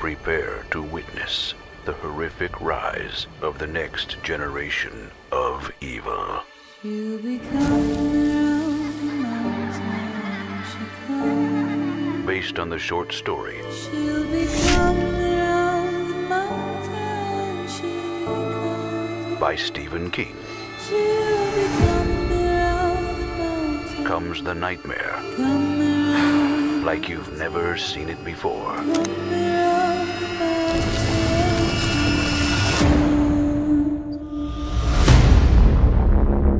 prepare to witness the horrific rise of the next generation of evil. You become based on the short story by Stephen King. Comes the nightmare, like you've never seen it before.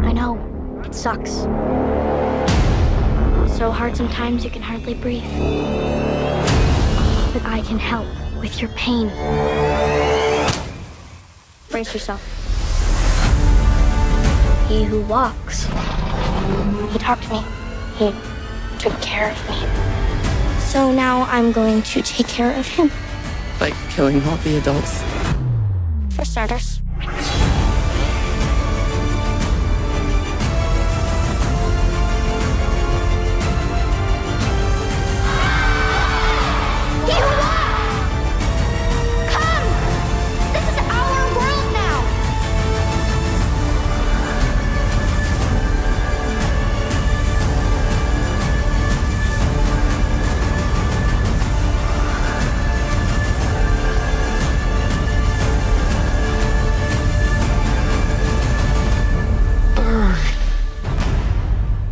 I know, it sucks. It's so hard sometimes you can hardly breathe. But I can help with your pain. Brace yourself. He who walks, he talked to me, he took care of me. So now I'm going to take care of him. Like killing all the adults? For starters.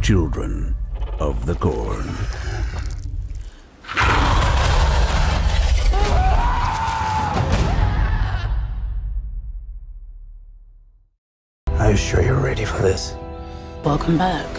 Children of the Corn. Are you sure you're ready for this? Welcome back.